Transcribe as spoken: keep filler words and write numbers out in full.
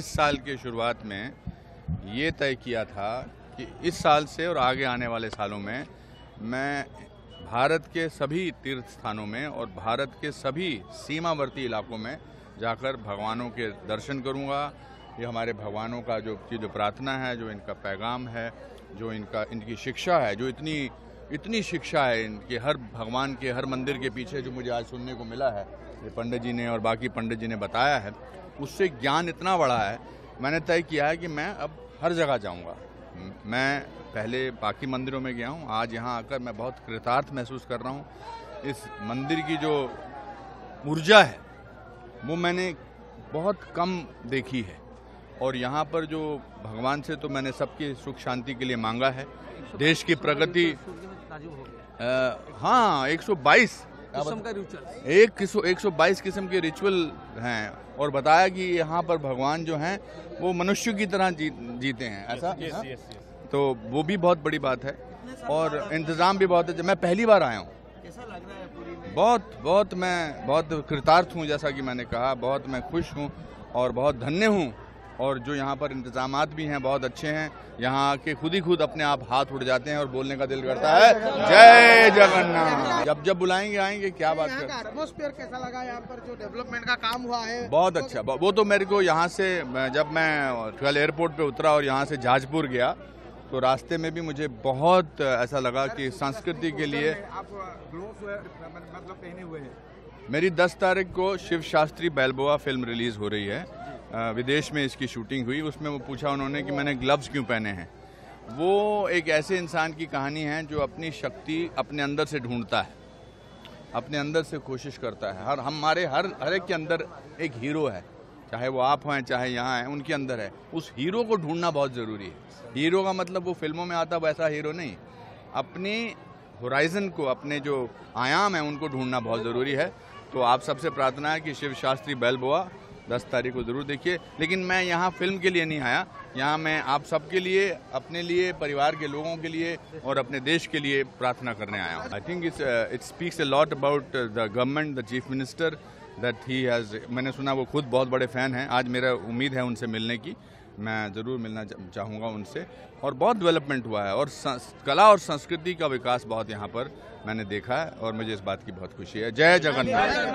इस साल की शुरुआत में ये तय किया था कि इस साल से और आगे आने वाले सालों में मैं भारत के सभी तीर्थ स्थानों में और भारत के सभी सीमावर्ती इलाकों में जाकर भगवानों के दर्शन करूंगा। ये हमारे भगवानों का जो की जो प्रार्थना है, जो इनका पैगाम है, जो इनका इनकी शिक्षा है, जो इतनी इतनी शिक्षा है इनके हर भगवान के हर मंदिर के पीछे, जो मुझे आज सुनने को मिला है, ये पंडित जी ने और बाकी पंडित जी ने बताया है, उससे ज्ञान इतना बड़ा है। मैंने तय किया है कि मैं अब हर जगह जाऊंगा। मैं पहले बाकी मंदिरों में गया हूं, आज यहां आकर मैं बहुत कृतार्थ महसूस कर रहा हूं। इस मंदिर की जो ऊर्जा है वो मैंने बहुत कम देखी है, और यहाँ पर जो भगवान से तो मैंने सबकी सुख शांति के लिए मांगा है, देश की प्रगति। हाँ, एक सौ बाईस एक एक सौ बाईस किस्म के रिचुअल हैं, और बताया कि यहाँ पर भगवान जो हैं वो मनुष्य की तरह जी, जीते हैं ऐसा। yes, yes, yes, yes. तो वो भी बहुत बड़ी बात है, और इंतज़ाम भी बहुत है। मैं पहली बार आया हूँ, बहुत बहुत मैं बहुत कृतार्थ हूँ, जैसा कि मैंने कहा, बहुत मैं खुश हूँ और बहुत धन्य हूँ। और जो यहाँ पर इंतजामात भी हैं बहुत अच्छे हैं, यहाँ आके खुद ही खुद अपने आप हाथ उठ जाते हैं और बोलने का दिल करता है जय जगन्नाथ। जब जब बुलाएंगे आएंगे। क्या बात कर, एटमॉस्फेयर कैसा लगा यहाँ पर, जो डेवलपमेंट का काम हुआ है? बहुत अच्छा। वो तो मेरे को यहाँ से, जब मैं कल एयरपोर्ट पे उतरा और यहाँ से जाजपुर गया, तो रास्ते में भी मुझे बहुत ऐसा लगा कि संस्कृति के लिए। आप मतलब पहने हुए हैं? मेरी दस तारीख को Shiv Shastri Balboa film release हो रही है, विदेश में इसकी शूटिंग हुई। उसमें वो पूछा उन्होंने कि मैंने ग्लव्स क्यों पहने हैं। वो एक ऐसे इंसान की कहानी है जो अपनी शक्ति अपने अंदर से ढूंढता है, अपने अंदर से कोशिश करता है। हर हमारे हर हर एक के अंदर एक हीरो है, चाहे वो आप हैं चाहे यहाँ हैं, उनके अंदर है। उस हीरो को ढूंढना बहुत ज़रूरी है। हीरो का मतलब वो फिल्मों में आता वैसा हीरो नहीं, अपने होराइजन को, अपने जो आयाम हैं उनको ढूंढना बहुत ज़रूरी है। तो आप सबसे प्रार्थना है कि शिव शास्त्री बैलबोआ दस तारीख को ज़रूर देखिए। लेकिन मैं यहाँ फिल्म के लिए नहीं आया, यहाँ मैं आप सबके लिए, अपने लिए, परिवार के लोगों के लिए और अपने देश के लिए प्रार्थना करने आया हूँ। I think it's it speaks a lot about the government, the chief minister, that he has. मैंने सुना वो खुद बहुत बड़े फ़ैन हैं। आज मेरा उम्मीद है उनसे मिलने की, मैं ज़रूर मिलना चाहूँगा उनसे। और बहुत डेवलपमेंट हुआ है, और कला और संस्कृति का विकास बहुत यहाँ पर मैंने देखा है, और मुझे इस बात की बहुत खुशी है। जय जगन्नाथ।